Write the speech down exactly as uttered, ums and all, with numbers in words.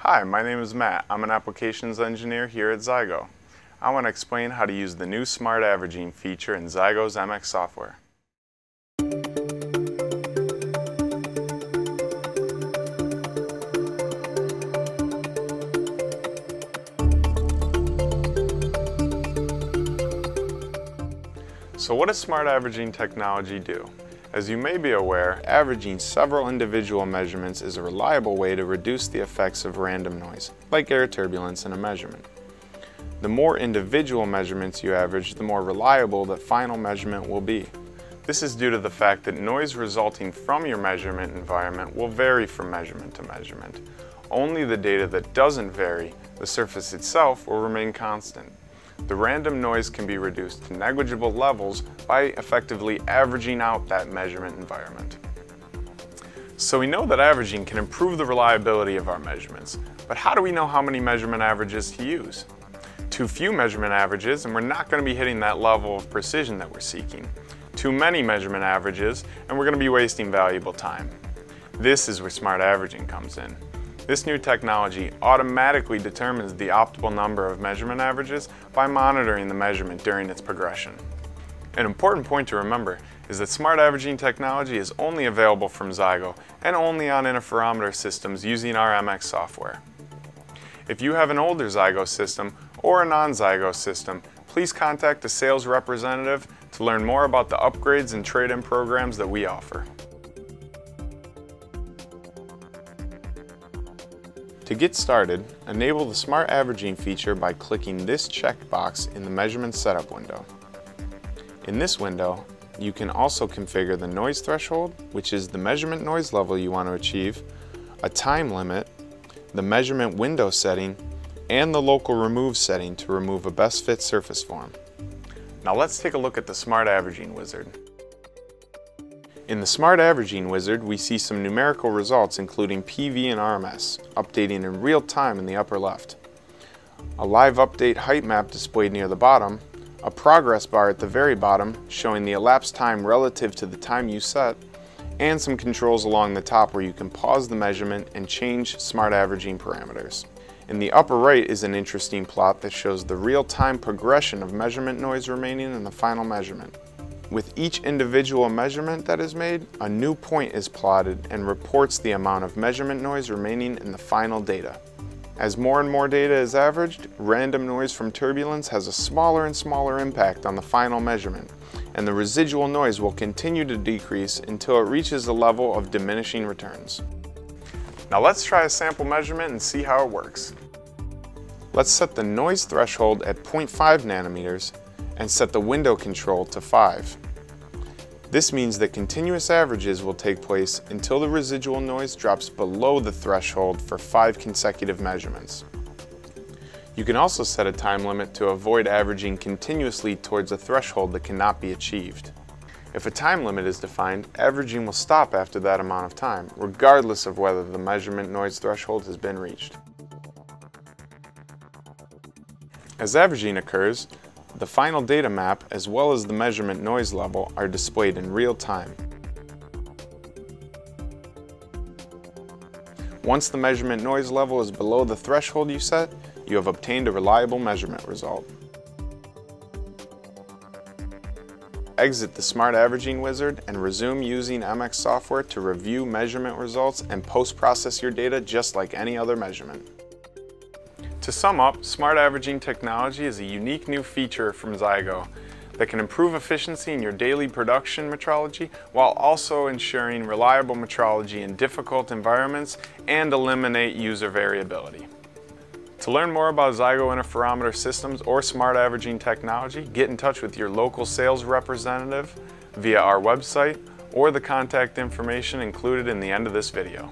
Hi, my name is Matt. I'm an applications engineer here at Zygo. I want to explain how to use the new Smart Averaging feature in Zygo's M X software. So what does Smart Averaging technology do? As you may be aware, averaging several individual measurements is a reliable way to reduce the effects of random noise, like air turbulence in a measurement. The more individual measurements you average, the more reliable the final measurement will be. This is due to the fact that noise resulting from your measurement environment will vary from measurement to measurement. Only the data that doesn't vary, the surface itself, will remain constant. The random noise can be reduced to negligible levels by effectively averaging out that measurement environment. So we know that averaging can improve the reliability of our measurements, but how do we know how many measurement averages to use? Too few measurement averages and we're not going to be hitting that level of precision that we're seeking. Too many measurement averages and we're going to be wasting valuable time. This is where Smart Averaging comes in. This new technology automatically determines the optimal number of measurement averages by monitoring the measurement during its progression. An important point to remember is that Smart Averaging technology is only available from Zygo and only on interferometer systems using our M X software. If you have an older Zygo system or a non-Zygo system, please contact a sales representative to learn more about the upgrades and trade-in programs that we offer. To get started, enable the Smart Averaging feature by clicking this checkbox in the Measurement Setup window. In this window, you can also configure the noise threshold, which is the measurement noise level you want to achieve, a time limit, the measurement window setting, and the local remove setting to remove a best fit surface form. Now let's take a look at the Smart Averaging wizard. In the Smart Averaging wizard, we see some numerical results including P V and R M S, updating in real time in the upper left. A live update height map displayed near the bottom, a progress bar at the very bottom showing the elapsed time relative to the time you set, and some controls along the top where you can pause the measurement and change Smart Averaging parameters. In the upper right is an interesting plot that shows the real-time progression of measurement noise remaining in the final measurement. With each individual measurement that is made, a new point is plotted and reports the amount of measurement noise remaining in the final data. As more and more data is averaged, random noise from turbulence has a smaller and smaller impact on the final measurement, and the residual noise will continue to decrease until it reaches a level of diminishing returns. Now let's try a sample measurement and see how it works. Let's set the noise threshold at zero point five nanometers and set the window control to five. This means that continuous averages will take place until the residual noise drops below the threshold for five consecutive measurements. You can also set a time limit to avoid averaging continuously towards a threshold that cannot be achieved. If a time limit is defined, averaging will stop after that amount of time, regardless of whether the measurement noise threshold has been reached. As averaging occurs, the final data map, as well as the measurement noise level, are displayed in real time. Once the measurement noise level is below the threshold you set, you have obtained a reliable measurement result. Exit the Smart Averaging wizard and resume using M X software to review measurement results and post-process your data just like any other measurement. To sum up, Smart Averaging technology is a unique new feature from Zygo that can improve efficiency in your daily production metrology while also ensuring reliable metrology in difficult environments and eliminate user variability. To learn more about Zygo interferometer systems or Smart Averaging technology, get in touch with your local sales representative via our website or the contact information included in the end of this video.